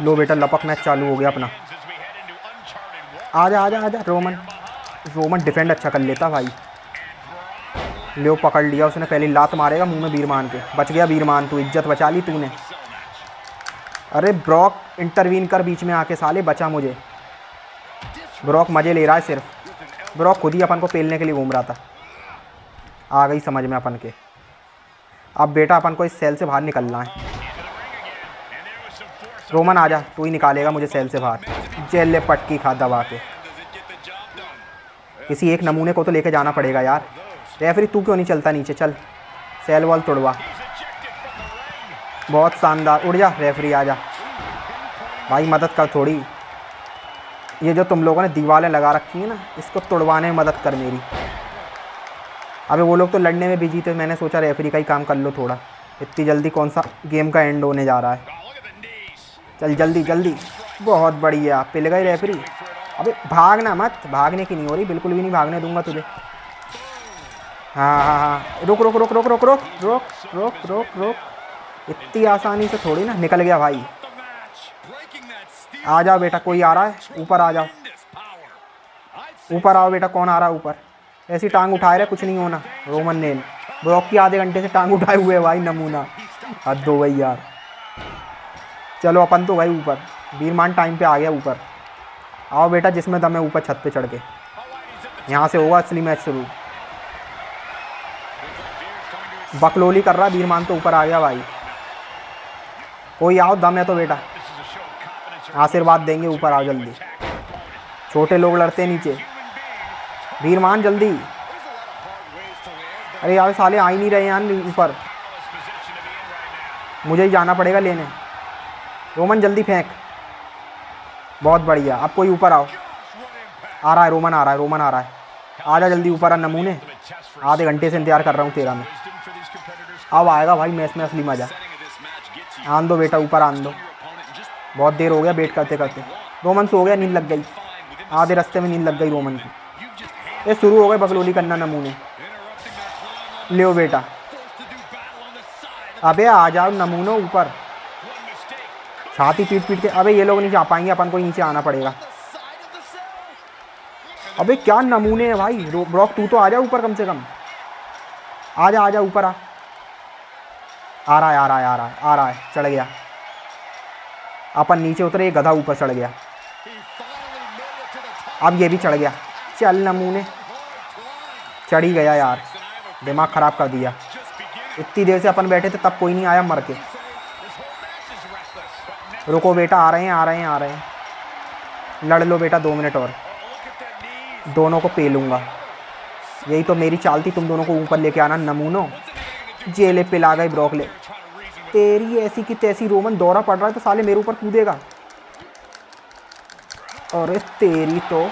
लो बेटा लपकना चालू हो गया अपना। आजा आजा आजा रोमन, रोमन डिफेंड अच्छा कर लेता भाई। लो पकड़ लिया उसने, पहले लात मारेगा मुंह में वीर मान के। बच गया वीर मान, तू इज्जत बचा ली तूने। अरे ब्रॉक इंटरवीन कर बीच में आके, साले बचा मुझे। ब्रॉक मज़े ले रहा है सिर्फ, ब्रॉक खुद ही अपन को पेलने के लिए घूम रहा था। आ गई समझ में अपन के। अब बेटा अपन को इस सेल से बाहर निकलना है। रोमन आजा, तू ही निकालेगा मुझे सेल से बाहर। जेल ले पटकी खा दबा के। किसी एक नमूने को तो लेके जाना पड़ेगा यार। रेफरी तू क्यों नहीं चलता नीचे, चल सेल वॉल तोड़वा। बहुत शानदार, उड़ जा रेफरी आजा भाई, मदद कर थोड़ी। ये जो तुम लोगों ने दीवारें लगा रखी हैं ना, इसको तोड़वाने में मदद कर मेरी। अबे वो लोग तो लड़ने में बिजी थे, मैंने सोचा रेफरी का ही काम कर लो थोड़ा। इतनी जल्दी कौन सा गेम का एंड होने जा रहा है, चल जल्दी जल्दी। बहुत बढ़िया, पिल गई रेफरी। अबे भागना मत, भागने की नहीं हो रही, बिल्कुल भी नहीं भागने दूंगा तुझे। हाँ, रुक रुक रुक रुक रुक रुक रुक रुक रुक रुक, इतनी आसानी से थोड़ी ना। निकल गया भाई। आ जाओ बेटा, कोई आ रहा है ऊपर, आ जाओ ऊपर, आओ बेटा। कौन आ रहा है ऊपर? ऐसी टांग उठाए रहे, कुछ नहीं होना। रोमन ने ब्लॉक की आधे घंटे से टांग उठाए हुए भाई, नमूना हद हो गई यार। चलो अपन तो भाई ऊपर, वीरमान टाइम पे आ गया ऊपर। आओ बेटा जिसमें दम है, ऊपर छत पे चढ़ के। यहाँ से होगा असली मैच शुरू। बकलोली कर रहा वीरमान, तो ऊपर आ गया भाई। कोई आओ, दम है तो बेटा आशीर्वाद देंगे। ऊपर आओ जल्दी, छोटे लोग लड़ते नीचे। वीरमान जल्दी। अरे यार साले आ ही नहीं रहे यार ऊपर, मुझे ही जाना पड़ेगा लेने। रोमन जल्दी फेंक। बहुत बढ़िया, अब कोई ऊपर आओ। आ रहा है रोमन, आ रहा है रोमन, आ रहा है। आ जा जल्दी ऊपर आ नमूने, आधे घंटे से इंतजार कर रहा हूँ तेरा मैं। अब आएगा भाई मैच में असली मज़ा। आन दो बेटा ऊपर, आन दो। बहुत देर हो गया वेट करते करते। रोमन सो गया, नींद लग गई। आधे रास्ते में नींद लग गई रोमन की। ये शुरू हो गए बकलोली करना नमूने। ले बेटा, अबे आ जाओ नमूनों ऊपर। छाती पीट पीट के। अबे ये लोग नीचे आ पाएंगे, अपन को नीचे आना पड़ेगा। अबे क्या नमूने हैं भाई। ब्रॉक तू तो आ जा ऊपर कम से कम। आ जा ऊपर आ। आ रहा है आ रहा है आ रहा है आ रहा है, चढ़ गया। अपन नीचे उतरे, गधा ऊपर चढ़ गया। अब ये भी चढ़ गया। चल नमूने, चढ़ ही गया यार। दिमाग ख़राब कर दिया। इतनी देर से अपन बैठे थे, तब कोई नहीं आया मर के। रुको बेटा, आ रहे हैं आ रहे हैं आ रहे हैं। लड़ लो बेटा 2 मिनट और, दोनों को पेलूंगा। यही तो मेरी चाल थी, तुम दोनों को ऊपर लेके आना नमूनों। जेले पिला गई ब्रॉक ले तेरी ऐसी की तैसी। रोमन दौरा पड़ रहा है तो साले मेरे ऊपर कूदेगा। और इस तेरी तो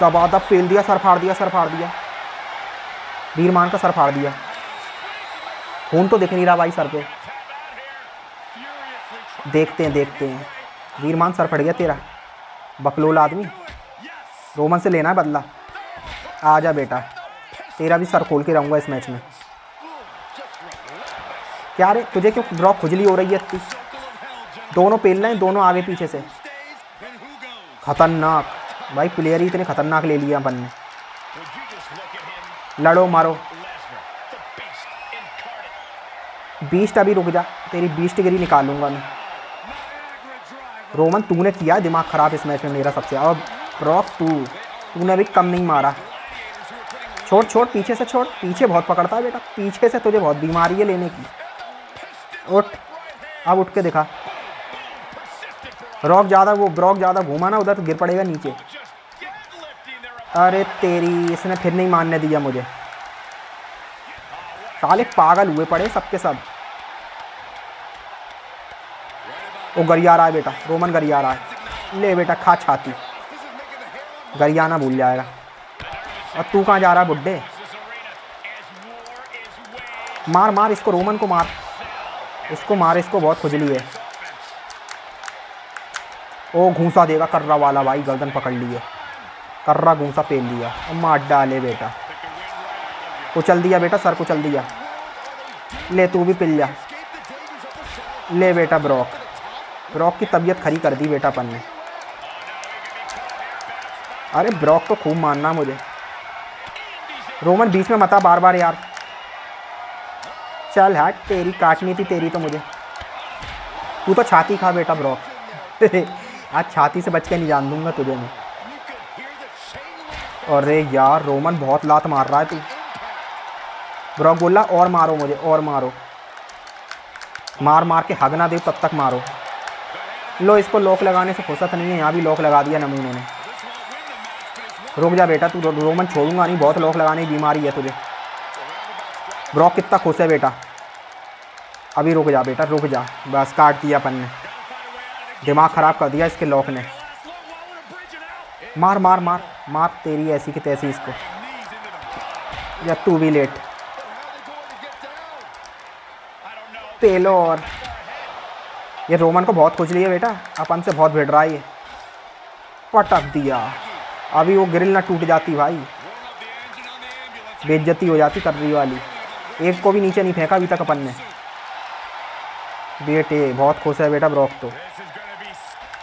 दबा दब पेल दिया। सर फाड़ दिया, सर फाड़ दिया वीरमान का, सर फाड़ दिया। खून तो दिख नहीं रहा भाई सर पे। देखते हैं देखते हैं। वीरमान सर फट गया तेरा, बकलोल आदमी। रोमन से लेना है बदला। आजा बेटा, तेरा भी सर खोल के रहूँगा इस मैच में। क्या रे तुझे क्यों ड्रॉप खुजली हो रही है इतनी? दोनों पेल रहे हैं, दोनों आगे पीछे से। खतरनाक भाई, प्लेयर ही इतने खतरनाक ले लिया अपन ने। लड़ो मारो। बीस्ट अभी रुक जा, तेरी बीस्ट गिरी निकालूंगा मैं। रोमन तूने किया दिमाग ख़राब इस मैच में मेरा सबसे। और ब्रॉक तूने भी कम नहीं मारा। छोड़ छोड़, पीछे से छोड़, पीछे बहुत पकड़ता है बेटा, पीछे से तुझे बहुत बीमारी है लेने की। उठ, अब उठ के दिखा। ब्रॉक ज़्यादा घूमा ना उधर, गिर पड़ेगा नीचे। अरे तेरी, इसने फिर नहीं मानने दिया मुझे। साले पागल हुए पड़े सबके सब। वो गरिया रहा है बेटा, रोमन गरिया रहा है। ले बेटा खा छाती, गरियाना भूल जाएगा। और तू कहाँ जा रहा है बुड्ढे? मार मार इसको, रोमन को मार, इसको मार, इसको बहुत खुजली है। ओ घूंसा देगा कर्रा वाला भाई, गर्दन पकड़ लिए। कर्रा घूंसा पेल लिया, मार डाले बेटा। कुचल दिया बेटा, सर कुचल दिया। ले तू भी पिल जा। ले बेटा ब्रॉक, ब्रॉक की तबीयत खरी कर दी बेटा अपन ने। अरे ब्रॉक को खूब मारना मुझे। रोमन बीच में मता बार बार यार। चल हट, तेरी काटनी थी तेरी तो मुझे। तू तो छाती खा बेटा ब्रॉक। आज छाती से बच के नहीं जान दूंगा तुझे मैं। अरे यार रोमन बहुत लात मार रहा है तू। ब्रॉक बोला और मारो मुझे, और मारो, मार मार के हगना दे तब तक मारो। लो इसको लॉक लगाने से फुर्सत नहीं है, यहाँ भी लॉक लगा दिया नमूने ने। रुक जा बेटा तू, रोमन छोड़ूंगा नहीं, बहुत लॉक लगाने की बीमारी है तुझे। ब्रॉक कितना खुश है बेटा। अभी रुक जा बेटा, रुक जा, बस काट दिया अपन ने, दिमाग ख़राब कर दिया इसके लॉक ने। मार मार मार मार तेरी ऐसी की तैसी इसको, या तू भी लेट। तेलो और ये रोमन को बहुत खुश लिए बेटा, अपन से बहुत भिड़ रहा है ये। पटक दिया, अभी वो ग्रिल ना टूट जाती भाई, बेइज्जती हो जाती कब्री वाली। एक को भी नीचे नहीं फेंका अभी तक अपन ने। बेटे बहुत खुश है बेटा ब्रॉक तो।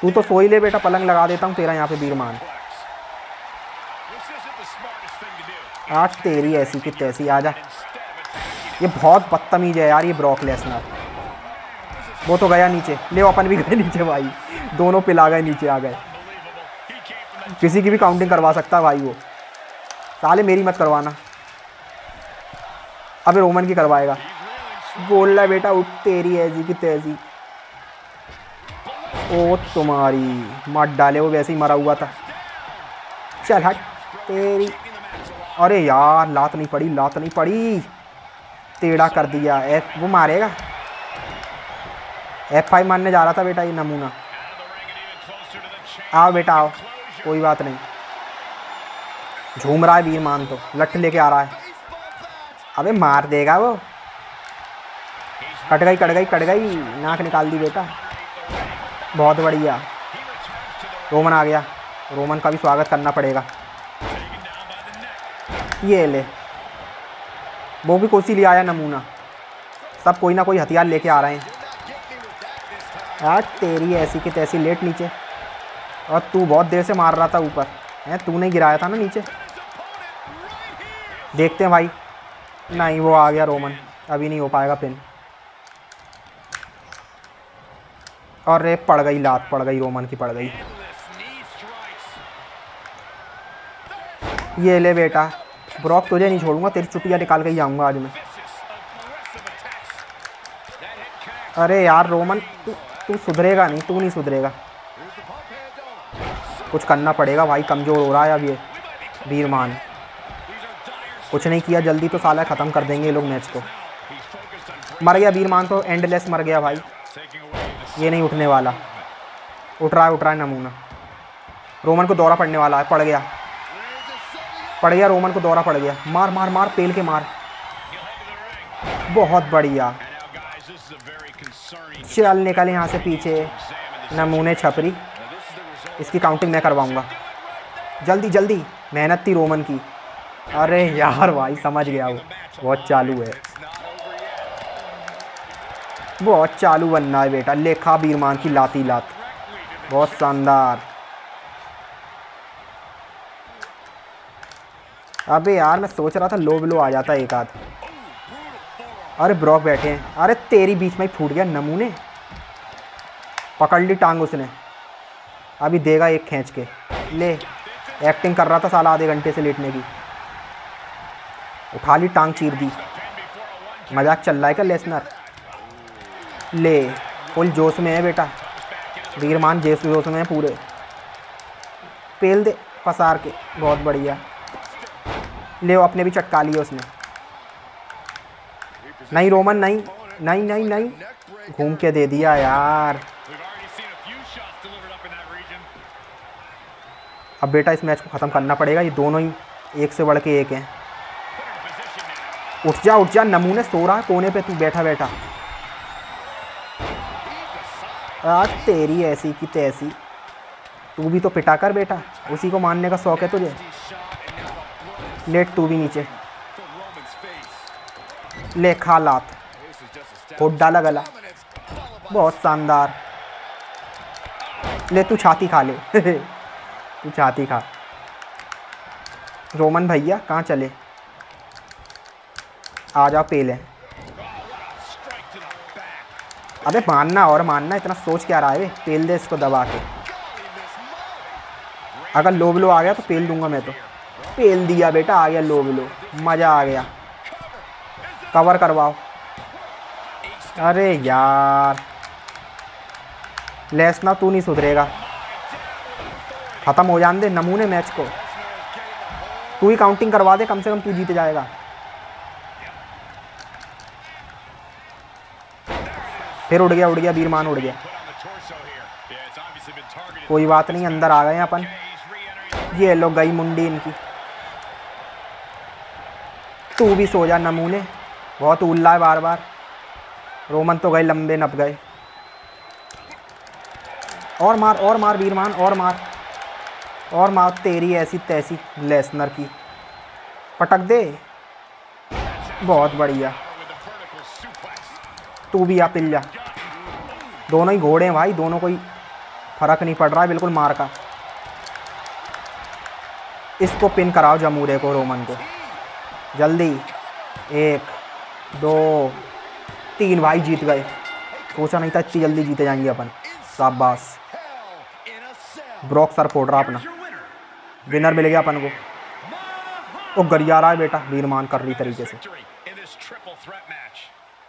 तू तो सो ही ले बेटा, पलंग लगा देता हूँ तेरा यहाँ पे वीर मान। आज तेरी ऐसी कि तैसी, आजा। ये बहुत बदतमीज है यार ये ब्रॉक लेसनर। वो तो गया नीचे, ले अपन भी गए नीचे भाई, दोनों पिला गए नीचे आ गए। किसी की भी काउंटिंग करवा सकता है भाई वो साले, मेरी मत करवाना। अबे रोमन की करवाएगा, बोल रहा है बेटा उठ, तेरी ऐसी की तैसी। ओ तुम्हारी मत डाले, वो वैसे ही मरा हुआ था। चल हट तेरी। अरे यार लात नहीं पड़ी, लात नहीं पड़ी, टेढ़ा कर दिया। एफ वो मारेगा, F5 मारने जा रहा था बेटा ये नमूना। आओ बेटा आओ, कोई बात नहीं। झूम रहा है वीर मान तो, लठ लेके आ रहा है। अबे मार देगा वो। कट गई कट गई कट गई, नाक निकाल दी बेटा, बहुत बढ़िया। रोमन आ गया, रोमन का भी स्वागत करना पड़ेगा। ये ले, वो भी कोसी ले आया नमूना। सब कोई ना कोई हथियार लेके आ रहे हैं यार। तेरी ऐसी की तैसी, लेट नीचे। और तू बहुत देर से मार रहा था ऊपर, है तूने गिराया था ना नीचे। देखते हैं भाई, नहीं वो आ गया रोमन, अभी नहीं हो पाएगा पिन। और रे पड़ गई लात, पड़ गई रोमन की, पड़ गई। ये ले बेटा ब्रॉक, तुझे नहीं छोड़ूंगा, तेरी चुटियाँ निकाल के ही जाऊँगा आज मैं। अरे यार रोमन तू सुधरेगा नहीं, तू नहीं सुधरेगा, कुछ करना पड़ेगा भाई। कमज़ोर हो रहा है अब ये वीर मान। कुछ नहीं किया जल्दी तो साला ख़त्म कर देंगे ये लोग मैच को। मर गया वीर मान तो, एंडलेस मर गया भाई, ये नहीं उठने वाला। उठ रहा है नमूना। रोमन को दौरा पड़ने वाला है, पड़ गया, पड़ गया रोमन को दौरा पड़ गया। मार मार मार, पेल के मार, बहुत बढ़िया। चल निकले यहाँ से पीछे नमूने छपरी। इसकी काउंटिंग मैं करवाऊंगा, जल्दी जल्दी, मेहनत थी रोमन की। अरे यार भाई समझ गया वो, बहुत चालू है, बहुत चालू बनना है बेटा। लेखा वीर मान की लाती लात, बहुत शानदार। अबे यार मैं सोच रहा था लो बिलो आ जाता एक आध। अरे ब्रॉक बैठे हैं, अरे तेरी बीच में ही फूट गया नमूने। पकड़ ली टांग उसने, अभी देगा एक खींच के। ले, एक्टिंग कर रहा था साला आधे घंटे से लेटने की, उठा ली टांग, चीर दी। मजाक चल रहा है क्या लेसनर। ले, फुल जोश में है बेटा वीर मान, जेस जोश में है पूरे। पेल दे पसार के, बहुत बढ़िया। ले वो अपने भी चटका लिया उसने। नहीं रोमन नहीं, नहीं नहीं नहीं, घूम के दे दिया यार। अब बेटा इस मैच को ख़त्म करना पड़ेगा, ये दोनों ही एक से बढ़ के एक हैं। उठ जा नमूने, सो रहा कोने पे तू बैठा बैठा। आज तेरी ऐसी की तैसी, तू भी तो पिटा कर बेटा, उसी को मारने का शौक है तुझे। लेट तू भी नीचे, ले खा लात, खोट डाला गला, बहुत शानदार। ले तू छाती खा ले तू छाती खा। रोमन भैया कहाँ चले, आ जाओ पेले। अबे मारना और मारना, इतना सोच क्या रहा है बे, पेल दे इसको दबा के। अगर लो बिलो आ गया तो पेल दूंगा मैं तो। पेल दिया बेटा, आ गया लो बिलो, मज़ा आ गया। कवर करवाओ। अरे यार लेसना तू नहीं सुधरेगा, ख़त्म हो जान दे नमूने मैच को। तू ही काउंटिंग करवा दे कम से कम, तू जीत जाएगा। फिर उड़ गया, उड़ गया वीर मान, उड़ गया। कोई बात नहीं, अंदर आ गए अपन। ये लो गई मुंडी इनकी। तू भी सो जा नमूने, बहुत उल्ला है बार बार। रोमन तो गए लंबे, नप गए। और मार, और मार वीर मान, और मार, और मार। तेरी ऐसी तैसी लेसनर की, पटक दे। बहुत बढ़िया, तू भी आ पिल जा। दोनों ही घोड़े हैं भाई, दोनों कोई फर्क नहीं पड़ रहा है बिल्कुल मार का। इसको पिन कराओ जमूरे को, रोमन को, जल्दी। 1 2 3 भाई जीत गए। सोचा नहीं था इतनी जल्दी जीते जाएंगे अपन। शाबाश, ब्रॉक सर फोड़ रहा अपना, विनर मिल गया अपन को। वो गरिया रहा है बेटा वीर मान, कर रही तरीके से।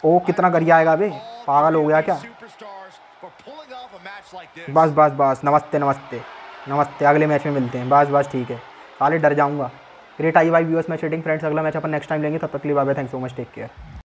ओ कितना गरिया आएगा बे, पागल हो गया क्या। बस बस बस, नमस्ते नमस्ते नमस्ते, अगले मैच में मिलते हैं। बस बस ठीक है, साले डर जाऊंगा। ग्रेट आई वाई व्यूअर्स, मैं चीटिंग फ्रेंड्स। अगला मैच अपन नेक्स्ट टाइम लेंगे, तब तक के लिए bye bye, thanks so much, take care.